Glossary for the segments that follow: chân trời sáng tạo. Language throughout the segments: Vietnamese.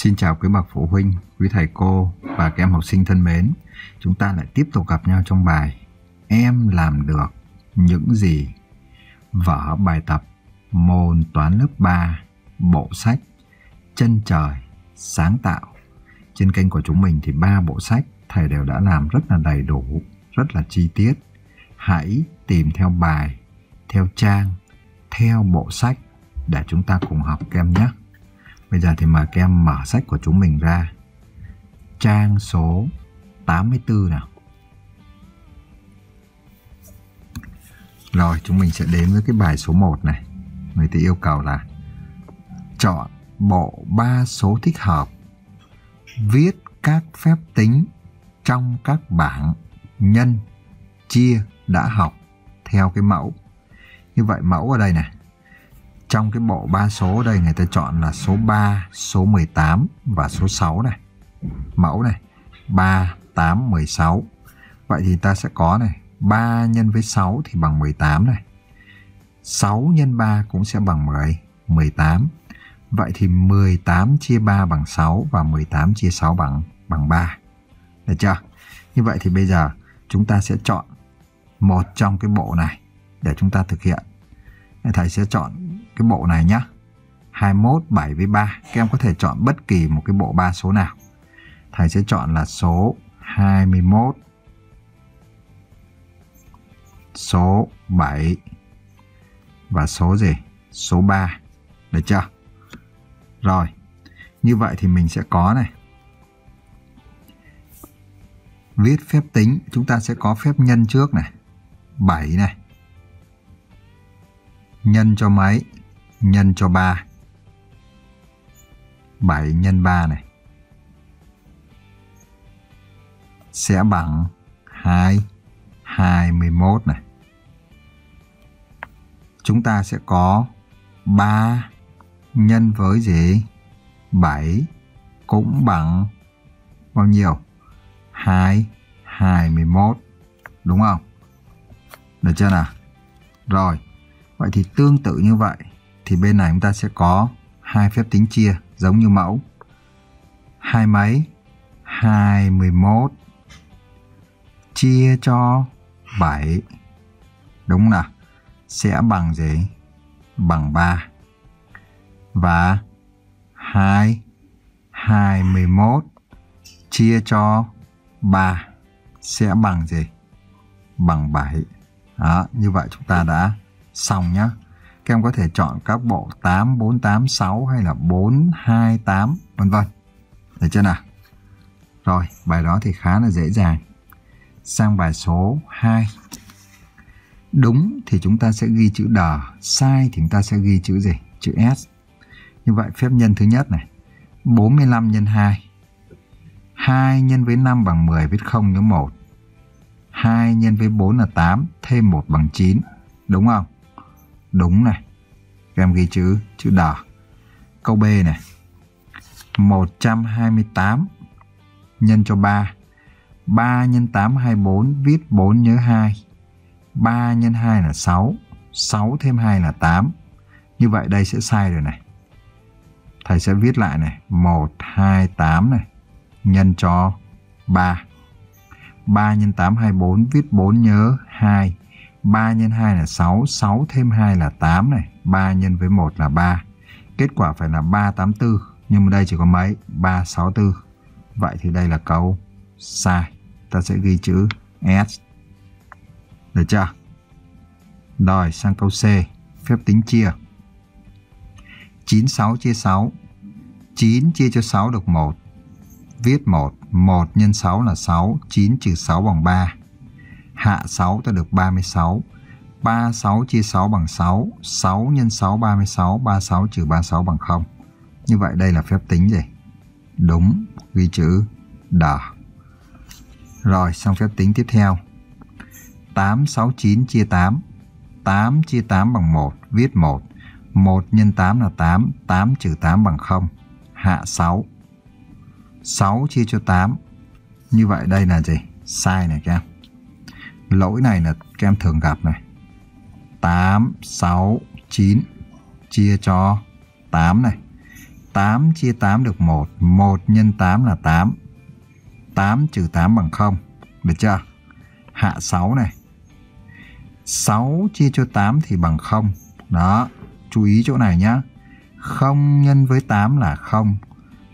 Xin chào quý bậc phụ huynh, quý thầy cô và các em học sinh thân mến. Chúng ta lại tiếp tục gặp nhau trong bài Em làm được những gì, vở bài tập môn toán lớp 3, bộ sách Chân trời sáng tạo. Trên kênh của chúng mình thì 3 bộ sách thầy đều đã làm rất là đầy đủ, rất là chi tiết. Hãy tìm theo bài, theo trang, theo bộ sách để chúng ta cùng học các em nhé. Bây giờ thì mời các em mở sách của chúng mình ra. Trang số 84 nào. Rồi, chúng mình sẽ đến với cái bài số 1 này. Người ta yêu cầu là chọn bộ 3 số thích hợp, viết các phép tính trong các bảng nhân, chia đã học theo cái mẫu. Như vậy mẫu ở đây này, trong cái bộ 3 số ở đây người ta chọn là số 3, số 18 và số 6 này. Mẫu này 3, 8, 16. Vậy thì ta sẽ có này, 3 nhân với 6 thì bằng 18 này. 6 nhân 3 cũng sẽ bằng 10, 18. Vậy thì 18 chia 3 bằng 6 và 18 chia 6 bằng 3. Được chưa? Như vậy thì bây giờ chúng ta sẽ chọn một trong cái bộ này để chúng ta thực hiện. Thầy sẽ chọn cái bộ này nhé. 21, 7 với 3. Các em có thể chọn bất kỳ một cái bộ 3 số nào. Thầy sẽ chọn là số 21, số 7 và số gì? Số 3. Được chưa? Rồi. Như vậy thì mình sẽ có này. Viết phép tính. Chúng ta sẽ có phép nhân trước này. 7 này. Nhân cho mấy? Nhân cho 3. 7 nhân 3 này sẽ bằng 2, 21 này. Chúng ta sẽ có 3 nhân với gì? 7 cũng bằng bao nhiêu? 2, 21. Đúng không? Được chưa nào? Rồi. Vậy thì tương tự như vậy thì bên này chúng ta sẽ có hai phép tính chia giống như mẫu. Hai mấy? 21 chia cho 7. Đúng không nào? Sẽ bằng gì? Bằng 3. Và 2, 21 chia cho 3 sẽ bằng gì? Bằng 7. Đó, như vậy chúng ta đã xong nhá. Các em có thể chọn các bộ 8, 4, 8, 6 hay là 4, 2, 8 vân vân. Được chưa nào? Rồi, bài đó thì khá là dễ dàng. Sang bài số 2. Đúng thì chúng ta sẽ ghi chữ đờ, sai thì chúng ta sẽ ghi chữ gì? Chữ S. Như vậy phép nhân thứ nhất này, 45 nhân 2. 2 nhân với 5 bằng 10, viết 0 nhớ 1. 2 nhân với 4 là 8, thêm 1 bằng 9. Đúng không? Đúng này. Các em ghi chữ đỏ. Câu B này. 128 nhân cho 3. 3 nhân 8 24, viết 4 nhớ 2. 3 nhân 2 là 6, 6 thêm 2 là 8. Như vậy đây sẽ sai rồi này. Thầy sẽ viết lại này, 128 này nhân cho 3. 3 nhân 8 24, viết 4 nhớ 2. 3 nhân 2 là 6, 6 thêm 2 là 8 này, 3 nhân với 1 là 3. Kết quả phải là 384, nhưng mà đây chỉ có mấy? 364. Vậy thì đây là câu sai. Ta sẽ ghi chữ S. Được chưa? Rồi, sang câu C, phép tính chia. 96 chia 6. 9 chia cho 6 được 1. Viết 1, 1 nhân 6 là 6, 9 trừ 6 bằng 3. Hạ 6 ta được 36. 36 chia 6 bằng 6. 6 x 6 36. 36 trừ 36 bằng 0. Như vậy đây là phép tính gì? Đúng. Ghi chữ đỏ. Rồi xong phép tính tiếp theo. 869 chia 8. 8 chia 8 bằng 1. Viết 1. 1 x 8 là 8. 8 trừ 8 bằng 0. Hạ 6. 6 chia cho 8. Như vậy đây là gì? Sai này các em. Lỗi này là các em thường gặp này. 8, 6, 9 chia cho 8 này. 8 chia 8 được 1. 1 nhân 8 là 8. 8 trừ 8 bằng 0. Được chưa? Hạ 6 này. 6 chia cho 8 thì bằng 0. Đó. Chú ý chỗ này nhá. 0 nhân với 8 là 0.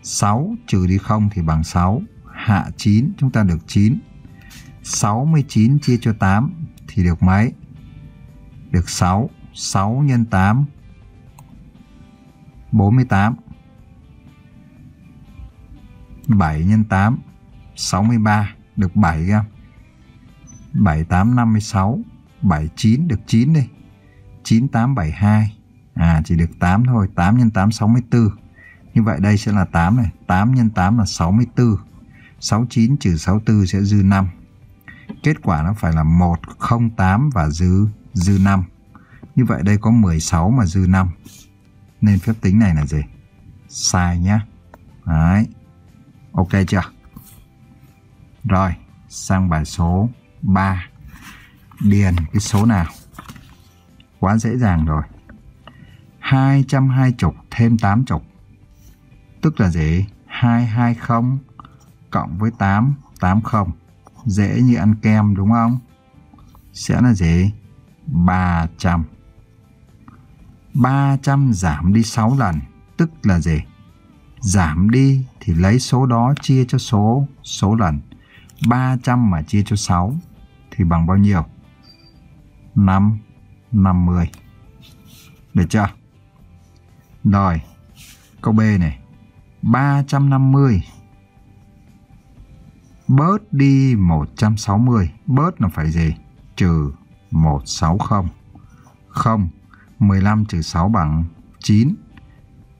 6 trừ đi 0 thì bằng 6. Hạ 9. Chúng ta được 9. 69 chia cho 8 thì được mấy? Được 6. 6 nhân 8. 48. 7 nhân 8. 63. Được 7 không? 7, 8, 56. 7, 9. Được 9 đi. 9, 8, 7, 2. À, chỉ được 8 thôi. 8 nhân 8, 64. Như vậy đây sẽ là 8 này. 8 nhân 8 là 64. 69 trừ 64 sẽ dư 5. Kết quả nó phải là 1, 0, 8 và dư 5. Như vậy đây có 16 mà dư 5. Nên phép tính này là gì? Sai nhé. Đấy. Ok chưa? Rồi, sang bài số 3. Điền cái số nào? Quá dễ dàng rồi. 220 thêm 80. Tức là gì? 220 cộng với 8, 80. Dễ như ăn kem đúng không? Sẽ là gì? 300. 300 giảm đi 6 lần. Tức là gì? Giảm đi thì lấy số đó chia cho số lần. 300 mà chia cho 6 thì bằng bao nhiêu? 5, 50. Được chưa? Rồi, câu B này. 350 bớt đi 160. Bớt là phải gì? Trừ 160. 0. 15 trừ 6 bằng 9.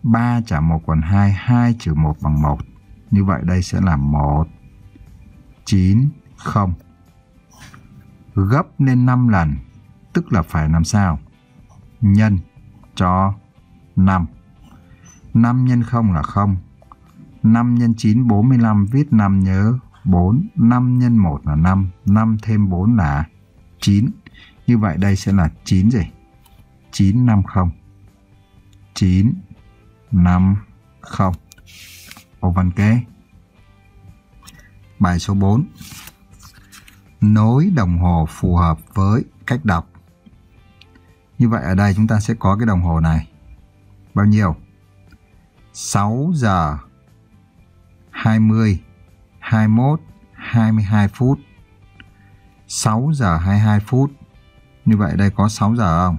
3 trả 1 còn 2. 2 trừ 1 bằng 1. Như vậy đây sẽ là 190. Gấp lên 5 lần. Tức là phải làm sao? Nhân cho 5. 5 nhân 0 là 0. 5 nhân 9 45. Viết 5 nhớ 4. 5 nhân 1 là 5. 5 thêm 4 là 9. Như vậy đây sẽ là 9 gì? 950. 950. Ô văn kế. Bài số 4. Nối đồng hồ phù hợp với cách đọc. Như vậy ở đây chúng ta sẽ có cái đồng hồ này. Bao nhiêu? 6 giờ 20, 21, 22 phút. 6 giờ 22 phút. Như vậy đây có 6 giờ không?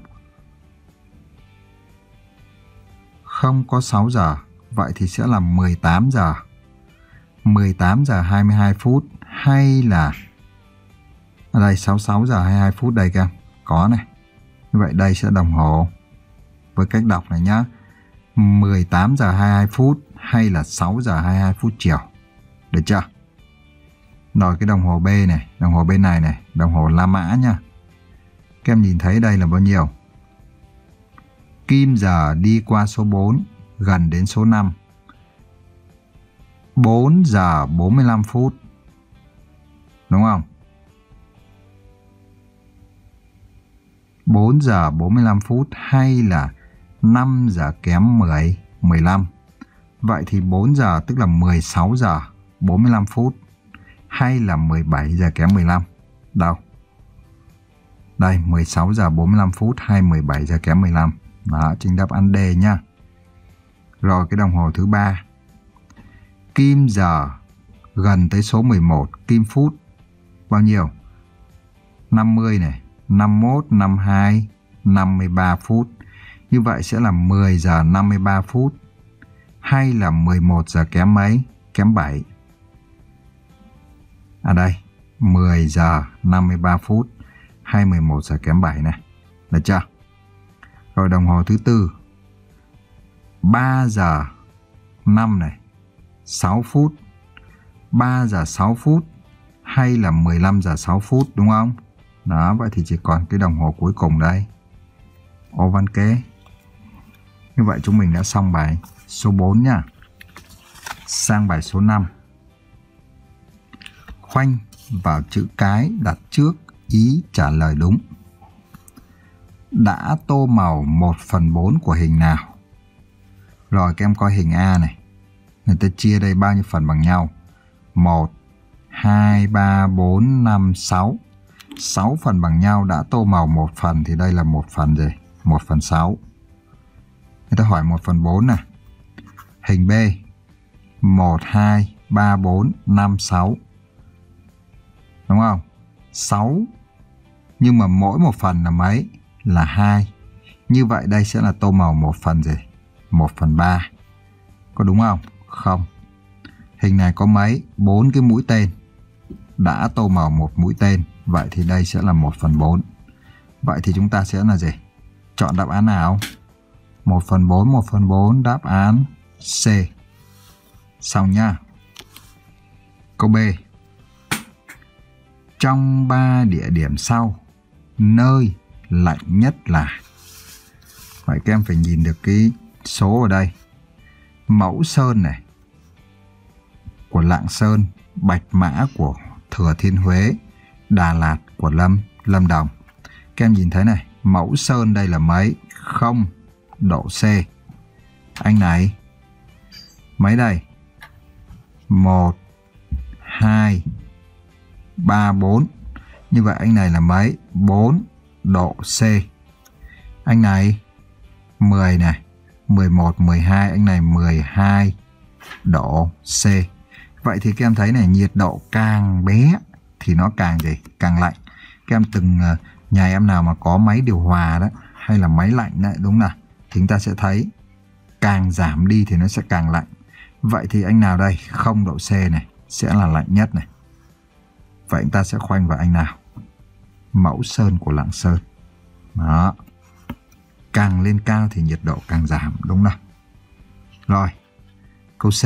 Không có 6 giờ. Vậy thì sẽ là 18 giờ. 18 giờ 22 phút. Hay là ở đây 66 giờ 22 phút đây kìa. Có này. Như vậy đây sẽ đồng hồ với cách đọc này nhá. 18 giờ 22 phút hay là 6 giờ 22 phút chiều. Được chưa? Rồi cái đồng hồ B này. Đồng hồ bên này này. Đồng hồ La Mã nhá. Các em nhìn thấy đây là bao nhiêu? Kim giờ đi qua số 4, gần đến số 5. 4 giờ 45 phút. Đúng không? 4 giờ 45 phút hay là 5 giờ kém 10, 15. Vậy thì 4 giờ tức là 16 giờ 45 phút hay là 17 giờ kém 15. Đâu? Đây, 16 giờ 45 phút hay 17 giờ kém 15. Đó, chính đáp án D nha. Rồi cái đồng hồ thứ 3. Kim giờ gần tới số 11, kim phút. Bao nhiêu? 50 này, 51, 52, 53 phút. Như vậy sẽ là 10 giờ 53 phút hay là 11 giờ kém mấy? Kém 7. À đây, 10 giờ 53 phút hay 11 giờ kém 7 này. Được chưa? Rồi đồng hồ thứ 4. 3 giờ 5 này, 6 phút. 3 giờ 6 phút hay là 15 giờ 6 phút đúng không? Đó, vậy thì chỉ còn cái đồng hồ cuối cùng đây. Ô văn kế. Như vậy chúng mình đã xong bài số 4 nha. Sang bài số 5. Khoanh vào chữ cái đặt trước ý trả lời đúng. Đã tô màu 1/4 của hình nào? Rồi các em coi hình A này. Người ta chia đây bao nhiêu phần bằng nhau? 1, 2, 3, 4, 5, 6. 6 phần bằng nhau, đã tô màu một phần thì đây là một phần gì? 1 phần 6. Người ta hỏi 1 phần 4 này. Hình B. 1, 2, 3, 4, 5, 6. Đúng không? 6. Nhưng mà mỗi một phần là mấy? Là 2. Như vậy đây sẽ là tô màu một phần gì? 1 phần 3. Có đúng không? Không. Hình này có mấy? 4 cái mũi tên. Đã tô màu một mũi tên. Vậy thì đây sẽ là 1 phần 4. Vậy thì chúng ta sẽ là gì? Chọn đáp án nào? 1 phần 4, 1 phần 4. Đáp án C. Xong nha. Câu B. Trong 3 địa điểm sau, nơi lạnh nhất là... Vậy các em phải nhìn được cái số ở đây. Mẫu Sơn này, của Lạng Sơn, Bạch Mã của Thừa Thiên Huế, Đà Lạt của Lâm Đồng. Các em nhìn thấy này, mẫu Sơn đây là mấy? 0 độ C. Anh này, mấy đây? 1, 2, 3, 4. Như vậy anh này là mấy? 4 độ C. Anh này, 10 này, 11, 12, anh này 12 độ C. Vậy thì các em thấy này, nhiệt độ càng bé thì nó càng gì? Càng lạnh. Các em từng nhà em nào mà có máy điều hòa đó, hay là máy lạnh đấy, đúng là thì chúng ta sẽ thấy càng giảm đi thì nó sẽ càng lạnh. Vậy thì anh nào đây? 0 độ C này sẽ là lạnh nhất này. Vậy chúng ta sẽ khoanh vào anh nào? Mẫu Sơn của Lạng Sơn. Đó. Càng lên cao thì nhiệt độ càng giảm, đúng không? Rồi, câu C.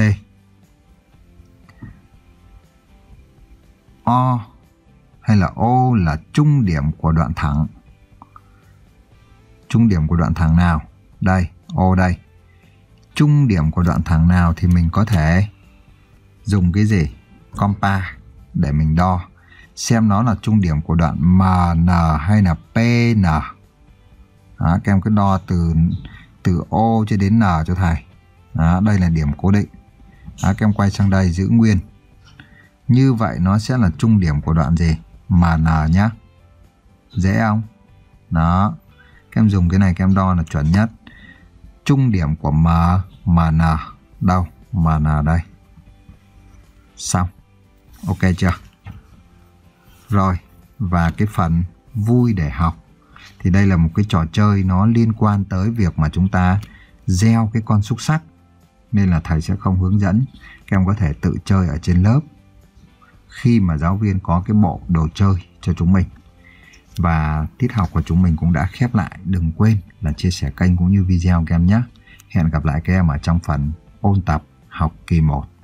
O hay là O là trung điểm của đoạn thẳng. Trung điểm của đoạn thẳng nào? Đây, O đây. Trung điểm của đoạn thẳng nào thì mình có thể dùng cái gì? Compa để mình đo. Xem nó là trung điểm của đoạn MN hay là PN. Đó, các em cứ đo từ O cho đến N cho thầy. Đó, đây là điểm cố định. Đó, các em quay sang đây giữ nguyên. Như vậy nó sẽ là trung điểm của đoạn gì? MN nhá. Dễ không? Đó. Các em dùng cái này các em đo là chuẩn nhất. Trung điểm của MN đâu? MN đây. Xong. Ok chưa? Rồi. Và cái phần vui để học. Thì đây là một cái trò chơi nó liên quan tới việc mà chúng ta gieo cái con xúc xắc. Nên là thầy sẽ không hướng dẫn. Các em có thể tự chơi ở trên lớp khi mà giáo viên có cái bộ đồ chơi cho chúng mình. Và tiết học của chúng mình cũng đã khép lại. Đừng quên là chia sẻ kênh cũng như video các em nhé. Hẹn gặp lại các em ở trong phần ôn tập học kỳ 1.